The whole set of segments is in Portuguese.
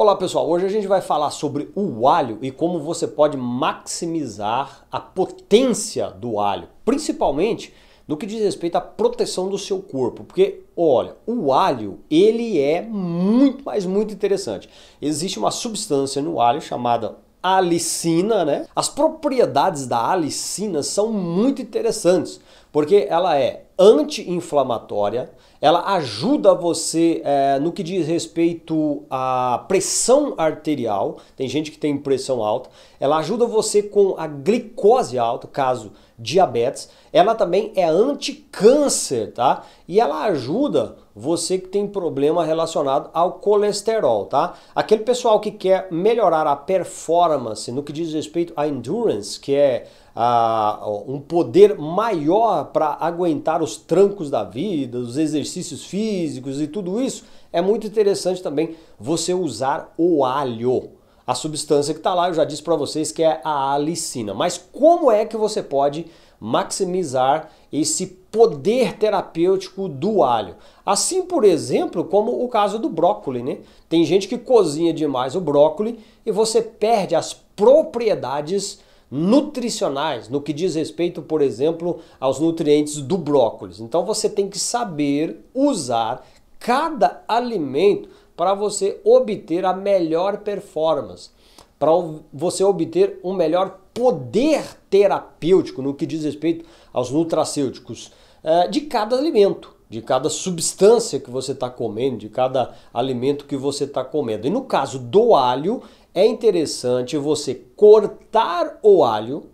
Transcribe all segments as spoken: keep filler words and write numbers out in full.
Olá pessoal, hoje a gente vai falar sobre o alho e como você pode maximizar a potência do alho, principalmente no que diz respeito à proteção do seu corpo, porque olha, o alho ele é muito, mas muito interessante. Existe uma substância no alho chamada alicina, né? As propriedades da alicina são muito interessantes, porque ela é anti-inflamatória, ela ajuda você é, no que diz respeito à pressão arterial, tem gente que tem pressão alta, ela ajuda você com a glicose alta, caso diabetes, ela também é anti-câncer, tá? E ela ajuda você que tem problema relacionado ao colesterol, tá? Aquele pessoal que quer melhorar a performance no que diz respeito à endurance, que é a, um poder maior para aguentar os trancos da vida, os exercícios físicos e tudo isso, é muito interessante também você usar o alho. A substância que está lá, eu já disse para vocês que é a alicina. Mas como é que você pode maximizar esse poder terapêutico do alho? Assim, por exemplo, como o caso do brócoli, né? Tem gente que cozinha demais o brócoli e você perde as propriedades nutricionais, no que diz respeito, por exemplo, aos nutrientes do brócolis. Então você tem que saber usar cada alimento para você obter a melhor performance, para você obter um melhor poder terapêutico no que diz respeito aos nutracêuticos de cada alimento, de cada substância que você está comendo, de cada alimento que você está comendo. E no caso do alho, é interessante você cortar o alho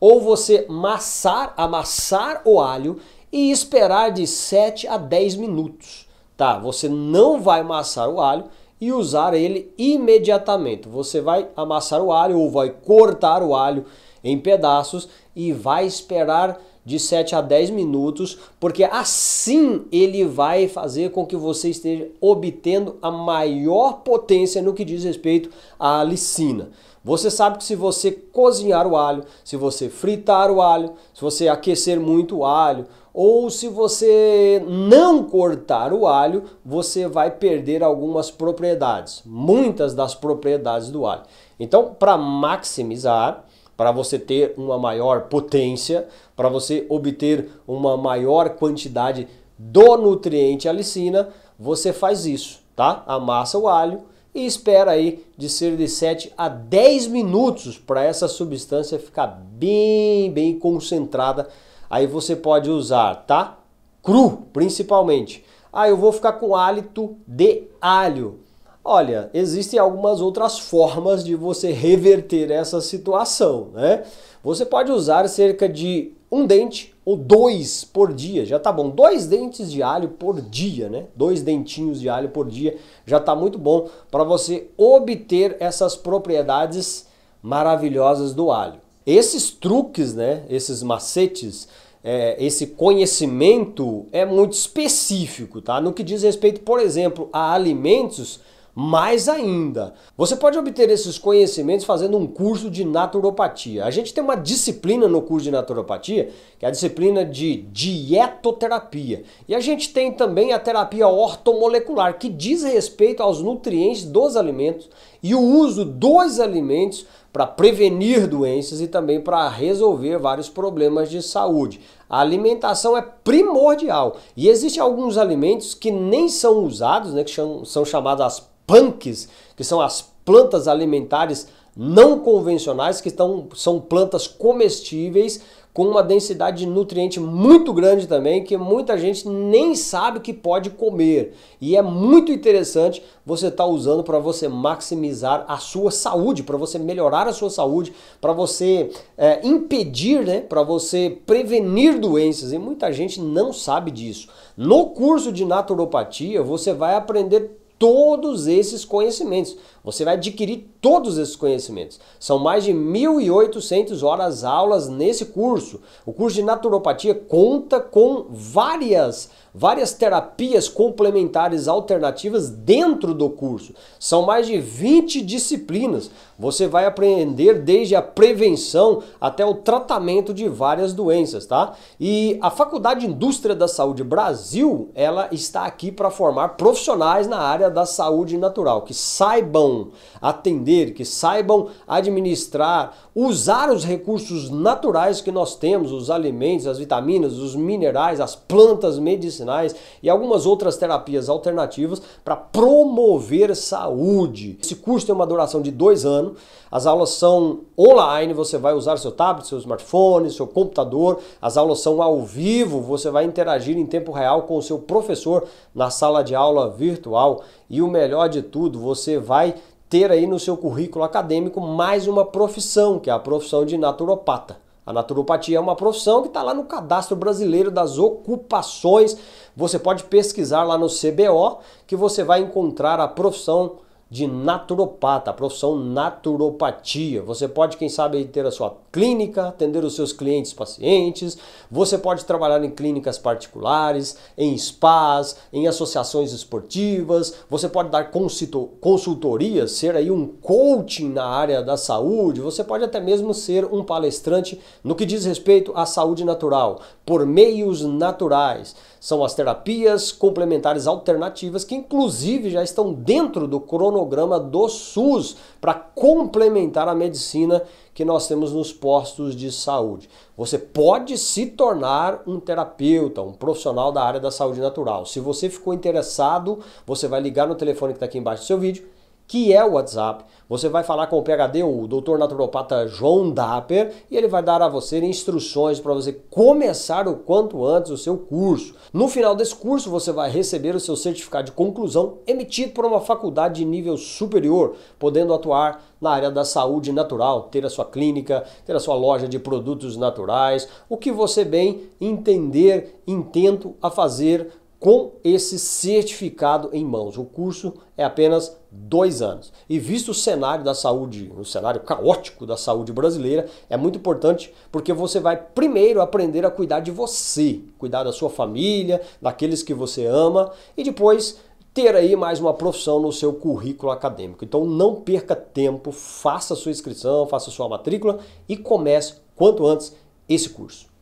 ou você amassar, amassar o alho e esperar de sete a dez minutos. Tá, você não vai amassar o alho e usar ele imediatamente. Você vai amassar o alho ou vai cortar o alho em pedaços e vai esperar de sete a dez minutos, porque assim ele vai fazer com que você esteja obtendo a maior potência no que diz respeito à alicina. Você sabe que se você cozinhar o alho, se você fritar o alho, se você aquecer muito o alho, ou se você não cortar o alho, você vai perder algumas propriedades, muitas das propriedades do alho. Então, para maximizar, para você ter uma maior potência, para você obter uma maior quantidade do nutriente alicina, você faz isso, tá? Amassa o alho e espera aí de ser de sete a dez minutos para essa substância ficar bem, bem concentrada. Aí você pode usar, tá? Cru, principalmente. Ah, eu vou ficar com hálito de alho. Olha, existem algumas outras formas de você reverter essa situação, né? Você pode usar cerca de um dente ou dois por dia, já tá bom. Dois dentes de alho por dia, né? Dois dentinhos de alho por dia já tá muito bom para você obter essas propriedades maravilhosas do alho. Esses truques, né? Esses macetes, é, esse conhecimento é muito específico, tá? No que diz respeito, por exemplo, a alimentos, mais ainda. Você pode obter esses conhecimentos fazendo um curso de naturopatia. A gente tem uma disciplina no curso de naturopatia, que é a disciplina de dietoterapia. E a gente tem também a terapia ortomolecular, que diz respeito aos nutrientes dos alimentos e o uso dos alimentos para prevenir doenças e também para resolver vários problemas de saúde. A alimentação é primordial e existem alguns alimentos que nem são usados, né, que são chamadas as P A N Cs, que são as plantas alimentares não convencionais, que estão, são plantas comestíveis com uma densidade de nutriente muito grande também, que muita gente nem sabe que pode comer. E é muito interessante você estar usando para você maximizar a sua saúde, para você melhorar a sua saúde, para você é, impedir, né, para você prevenir doenças. E muita gente não sabe disso. No curso de naturopatia, você vai aprender todos esses conhecimentos, você vai adquirir todos esses conhecimentos. São mais de mil e oitocentas horas aulas nesse curso. O curso de naturopatia conta com várias várias terapias complementares alternativas dentro do curso. São mais de vinte disciplinas. Você vai aprender desde a prevenção até o tratamento de várias doenças, tá? E a Faculdade de Indústria da Saúde Brasil, ela está aqui para formar profissionais na área da saúde natural, que saibam atender, que saibam administrar, usar os recursos naturais que nós temos, os alimentos, as vitaminas, os minerais, as plantas medicinais e algumas outras terapias alternativas para promover saúde. Esse curso tem uma duração de dois anos, as aulas são online, você vai usar seu tablet, seu smartphone, seu computador, as aulas são ao vivo, você vai interagir em tempo real com o seu professor na sala de aula virtual e o melhor de tudo, você vai ter aí no seu currículo acadêmico mais uma profissão, que é a profissão de naturopata. A naturopatia é uma profissão que está lá no Cadastro Brasileiro das Ocupações. Você pode pesquisar lá no C B O que você vai encontrar a profissão de naturopata, a profissão naturopatia. Você pode, quem sabe, ter a sua clínica, atender os seus clientes pacientes, você pode trabalhar em clínicas particulares, em spas, em associações esportivas, você pode dar consultoria, ser aí um coaching na área da saúde, você pode até mesmo ser um palestrante no que diz respeito à saúde natural, por meios naturais. São as terapias complementares alternativas que inclusive já estão dentro do cronograma cronograma do SUS para complementar a medicina que nós temos nos postos de saúde. Você pode se tornar um terapeuta, um profissional da área da saúde natural. Se você ficou interessado, você vai ligar no telefone que está aqui embaixo do seu vídeo, que é o WhatsApp. Você vai falar com o P H D, o doutor naturopata João Dapper, e ele vai dar a você instruções para você começar o quanto antes o seu curso. No final desse curso, você vai receber o seu certificado de conclusão emitido por uma faculdade de nível superior, podendo atuar na área da saúde natural, ter a sua clínica, ter a sua loja de produtos naturais, o que você bem entender, intento a fazer com esse certificado em mãos. O curso é apenas dois anos. E visto o cenário da saúde, o cenário caótico da saúde brasileira, é muito importante porque você vai primeiro aprender a cuidar de você, cuidar da sua família, daqueles que você ama e depois ter aí mais uma profissão no seu currículo acadêmico. Então não perca tempo, faça sua inscrição, faça sua matrícula e comece quanto antes esse curso.